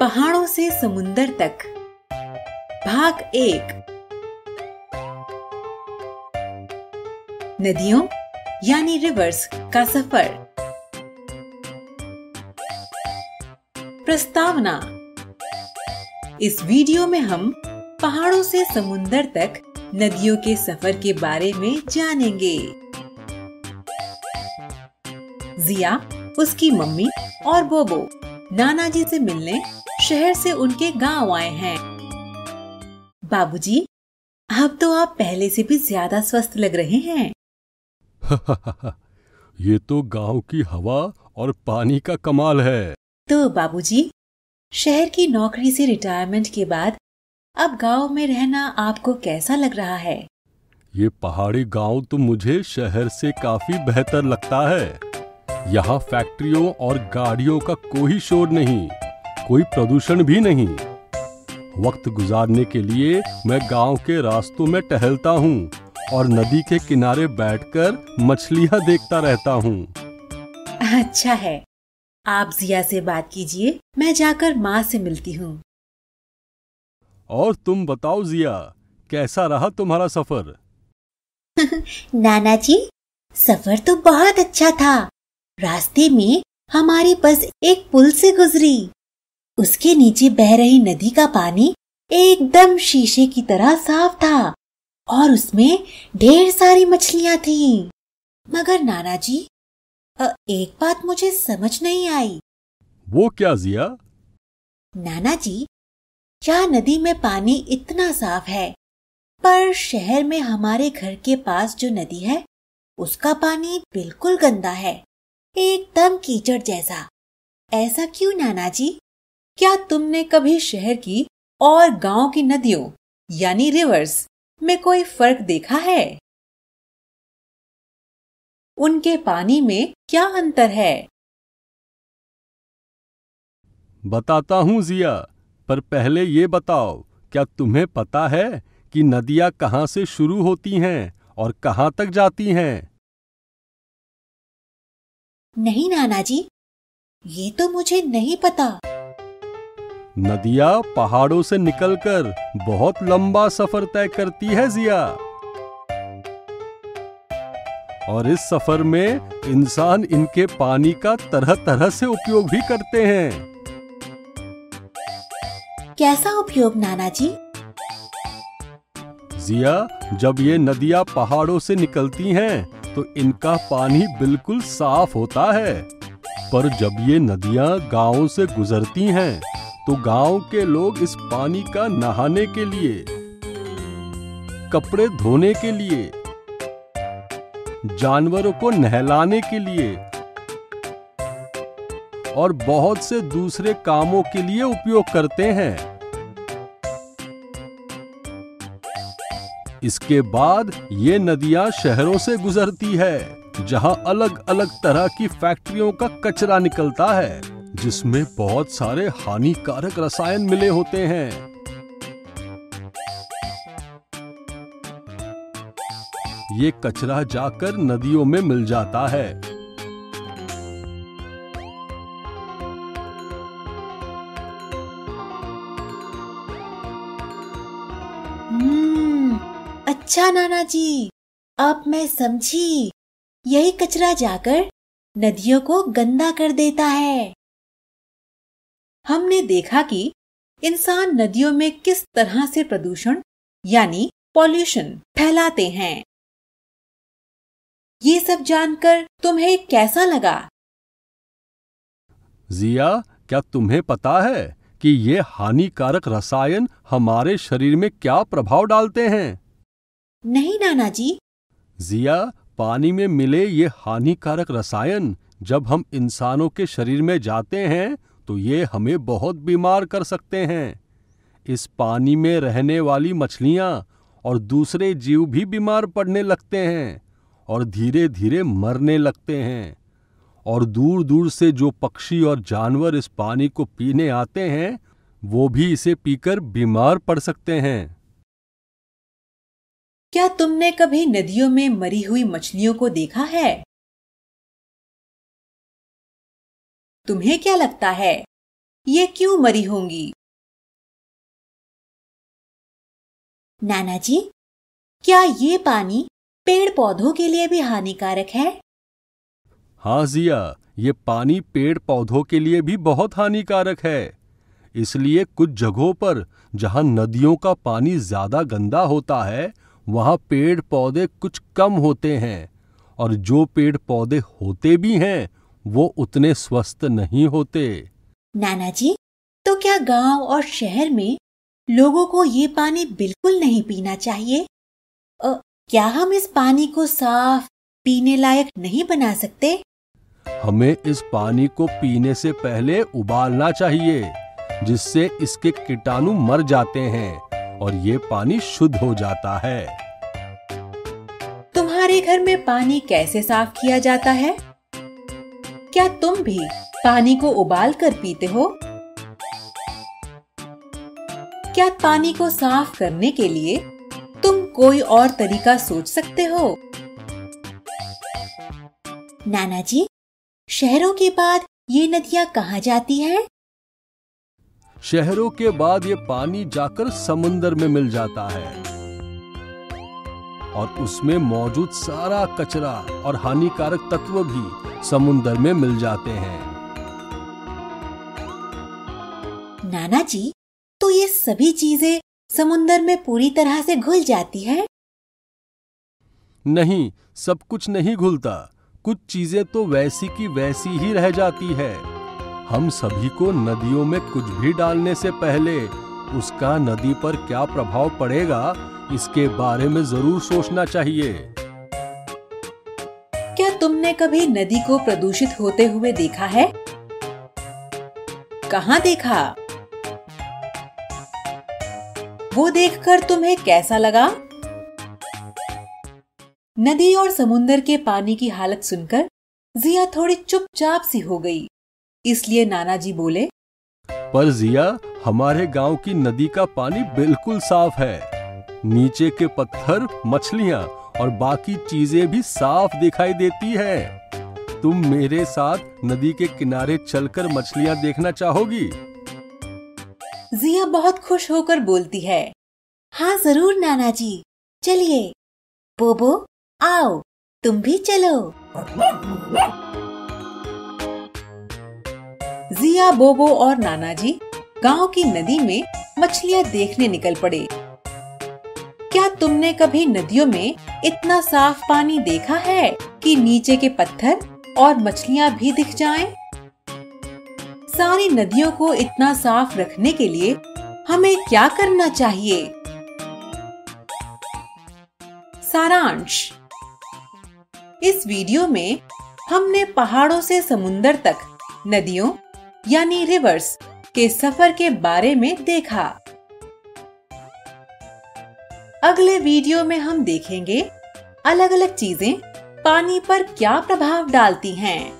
पहाड़ों से समुन्द्र तक भाग 1। नदियों यानी रिवर्स का सफर। प्रस्तावना। इस वीडियो में हम पहाड़ों से समुन्द्र तक नदियों के सफर के बारे में जानेंगे। जिया, उसकी मम्मी और बोबो नाना जी से मिलने शहर से उनके गांव आए हैं। बाबूजी, अब तो आप पहले से भी ज्यादा स्वस्थ लग रहे हैं। ये तो गांव की हवा और पानी का कमाल है। तो बाबूजी, शहर की नौकरी से रिटायरमेंट के बाद अब गांव में रहना आपको कैसा लग रहा है? ये पहाड़ी गांव तो मुझे शहर से काफी बेहतर लगता है। यहाँ फैक्ट्रियों और गाड़ियों का कोई शोर नहीं, कोई प्रदूषण भी नहीं। वक्त गुजारने के लिए मैं गांव के रास्तों में टहलता हूँ और नदी के किनारे बैठकर मछलियाँ देखता रहता हूँ। अच्छा है, आप जिया से बात कीजिए, मैं जाकर माँ से मिलती हूँ। और तुम बताओ जिया, कैसा रहा तुम्हारा सफर? नाना जी, सफर तो बहुत अच्छा था। रास्ते में हमारी बस एक पुल से गुजरी। उसके नीचे बह रही नदी का पानी एकदम शीशे की तरह साफ था और उसमें ढेर सारी मछलियाँ थीं। मगर नाना जी, एक बात मुझे समझ नहीं आई। वो क्या जिया? नाना जी, क्या नदी में पानी इतना साफ है, पर शहर में हमारे घर के पास जो नदी है उसका पानी बिल्कुल गंदा है, एकदम कीचड़ जैसा। ऐसा क्यों नाना जी? क्या तुमने कभी शहर की और गांव की नदियों यानी रिवर्स में कोई फर्क देखा है? उनके पानी में क्या अंतर है? बताता हूँ जिया, पर पहले ये बताओ, क्या तुम्हें पता है कि नदियाँ कहाँ से शुरू होती हैं और कहाँ तक जाती हैं? नहीं नाना जी, ये तो मुझे नहीं पता। नदियाँ पहाड़ों से निकलकर बहुत लंबा सफर तय करती है जिया, और इस सफर में इंसान इनके पानी का तरह तरह से उपयोग भी करते हैं। कैसा उपयोग नाना जी? जिया, जब ये नदियाँ पहाड़ों से निकलती हैं तो इनका पानी बिल्कुल साफ होता है, पर जब ये नदियाँ गाँव से गुजरती हैं तो गाँव के लोग इस पानी का नहाने के लिए, कपड़े धोने के लिए, जानवरों को नहलाने के लिए और बहुत से दूसरे कामों के लिए उपयोग करते हैं। इसके बाद ये नदियाँ शहरों से गुजरती है, जहाँ अलग अलग तरह की फैक्ट्रियों का कचरा निकलता है, जिसमें बहुत सारे हानिकारक रसायन मिले होते हैं। ये कचरा जाकर नदियों में मिल जाता है। अच्छा नाना जी, अब मैं समझी। यही कचरा जाकर नदियों को गंदा कर देता है। हमने देखा कि इंसान नदियों में किस तरह से प्रदूषण यानी पॉल्यूशन फैलाते हैं। ये सब जानकर तुम्हें कैसा लगा? जिया, क्या तुम्हें पता है कि ये हानिकारक रसायन हमारे शरीर में क्या प्रभाव डालते हैं? नहीं नाना जी। जिया, पानी में मिले ये हानिकारक रसायन जब हम इंसानों के शरीर में जाते हैं तो ये हमें बहुत बीमार कर सकते हैं। इस पानी में रहने वाली मछलियाँ और दूसरे जीव भी बीमार पड़ने लगते हैं और धीरे धीरे मरने लगते हैं, और दूर दूर से जो पक्षी और जानवर इस पानी को पीने आते हैं वो भी इसे पीकर बीमार पड़ सकते हैं। क्या तुमने कभी नदियों में मरी हुई मछलियों को देखा है? तुम्हें क्या लगता है, ये क्यों मरी होंगी? नाना जी, क्या ये पानी पेड़ पौधों के लिए भी हानिकारक है? हाँ जिया, ये पानी पेड़ पौधों के लिए भी बहुत हानिकारक है। इसलिए कुछ जगहों पर जहाँ नदियों का पानी ज्यादा गंदा होता है, वहाँ पेड़ पौधे कुछ कम होते हैं, और जो पेड़ पौधे होते भी हैं वो उतने स्वस्थ नहीं होते। नाना जी, तो क्या गांव और शहर में लोगों को ये पानी बिल्कुल नहीं पीना चाहिए? क्या हम इस पानी को साफ पीने लायक नहीं बना सकते? हमें इस पानी को पीने से पहले उबालना चाहिए, जिससे इसके कीटाणु मर जाते हैं और ये पानी शुद्ध हो जाता है। तुम्हारे घर में पानी कैसे साफ किया जाता है? क्या तुम भी पानी को उबाल कर पीते हो? क्या पानी को साफ करने के लिए तुम कोई और तरीका सोच सकते हो? नाना जी, शहरों के बाद ये नदियाँ कहाँ जाती हैं? शहरों के बाद ये पानी जाकर समुंदर में मिल जाता है, और उसमें मौजूद सारा कचरा और हानिकारक तत्व भी समुंदर में मिल जाते हैं। नाना जी, तो ये सभी चीजें समुंदर में पूरी तरह से घुल जाती है? नहीं, सब कुछ नहीं घुलता। कुछ चीजें तो वैसी की वैसी ही रह जाती है। हम सभी को नदियों में कुछ भी डालने से पहले उसका नदी पर क्या प्रभाव पड़ेगा, इसके बारे में जरूर सोचना चाहिए। क्या तुमने कभी नदी को प्रदूषित होते हुए देखा है? कहाँ देखा? वो देखकर तुम्हें कैसा लगा? नदी और समुंदर के पानी की हालत सुनकर जिया थोड़ी चुपचाप सी हो गई। इसलिए नाना जी बोले, पर जिया, हमारे गांव की नदी का पानी बिल्कुल साफ है। नीचे के पत्थर, मछलियाँ और बाकी चीजें भी साफ दिखाई देती है। तुम मेरे साथ नदी के किनारे चलकर मछलियाँ देखना चाहोगी? जिया बहुत खुश होकर बोलती है, हाँ जरूर नाना जी, चलिए। बोबो, आओ तुम भी चलो। जिया, बोबो और नाना जी गांव की नदी में मछलियां देखने निकल पड़े। क्या तुमने कभी नदियों में इतना साफ पानी देखा है कि नीचे के पत्थर और मछलियां भी दिख जाएं? सारी नदियों को इतना साफ रखने के लिए हमें क्या करना चाहिए? सारांश। इस वीडियो में हमने पहाड़ों से समुंदर तक नदियों यानी रिवर्स के सफर के बारे में देखा। अगले वीडियो में हम देखेंगे अलग अलग चीजें पानी पर क्या प्रभाव डालती हैं।